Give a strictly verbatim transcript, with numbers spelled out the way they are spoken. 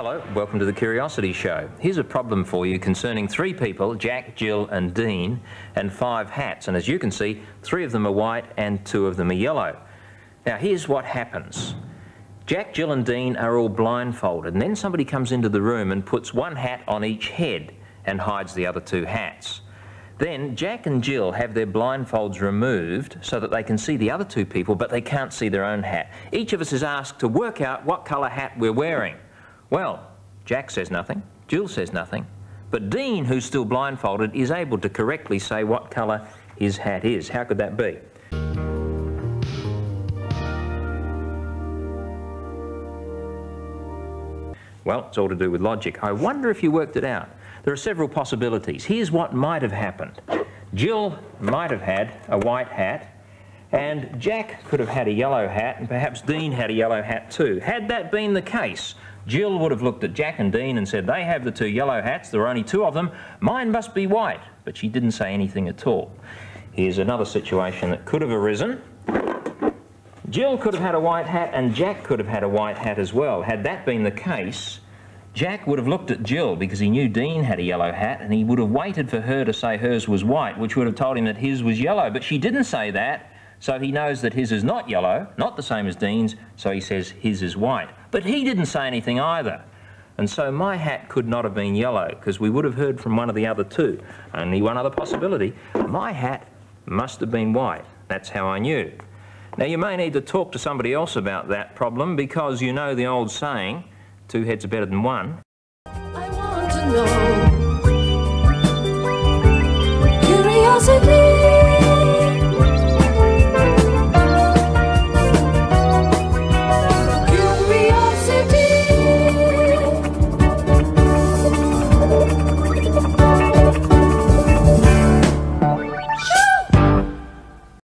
Hello, welcome to the Curiosity Show. Here's a problem for you concerning three people, Jack, Jill and Dean, and five hats. And as you can see, three of them are white and two of them are yellow. Now here's what happens. Jack, Jill and Dean are all blindfolded, and then somebody comes into the room and puts one hat on each head and hides the other two hats. Then Jack and Jill have their blindfolds removed so that they can see the other two people, but they can't see their own hat. Each of us is asked to work out what colour hat we're wearing. Well, Jack says nothing, Jill says nothing, but Dean, who's still blindfolded, is able to correctly say what colour his hat is. How could that be? Well, it's all to do with logic. I wonder if you worked it out. There are several possibilities. Here's what might have happened. Jill might have had a white hat, and Jack could have had a yellow hat, and perhaps Dean had a yellow hat too. Had that been the case, Jill would have looked at Jack and Dean and said, they have the two yellow hats, there are only two of them, mine must be white. But she didn't say anything at all. Here's another situation that could have arisen. Jill could have had a white hat and Jack could have had a white hat as well. Had that been the case, Jack would have looked at Jill because he knew Dean had a yellow hat, and he would have waited for her to say hers was white, which would have told him that his was yellow, but she didn't say that, so he knows that his is not yellow, not the same as Dean's, so he says his is white. But he didn't say anything either. And so my hat could not have been yellow because we would have heard from one of the other two. Only one other possibility. My hat must have been white. That's how I knew. Now, you may need to talk to somebody else about that problem because you know the old saying, two heads are better than one. I want to know.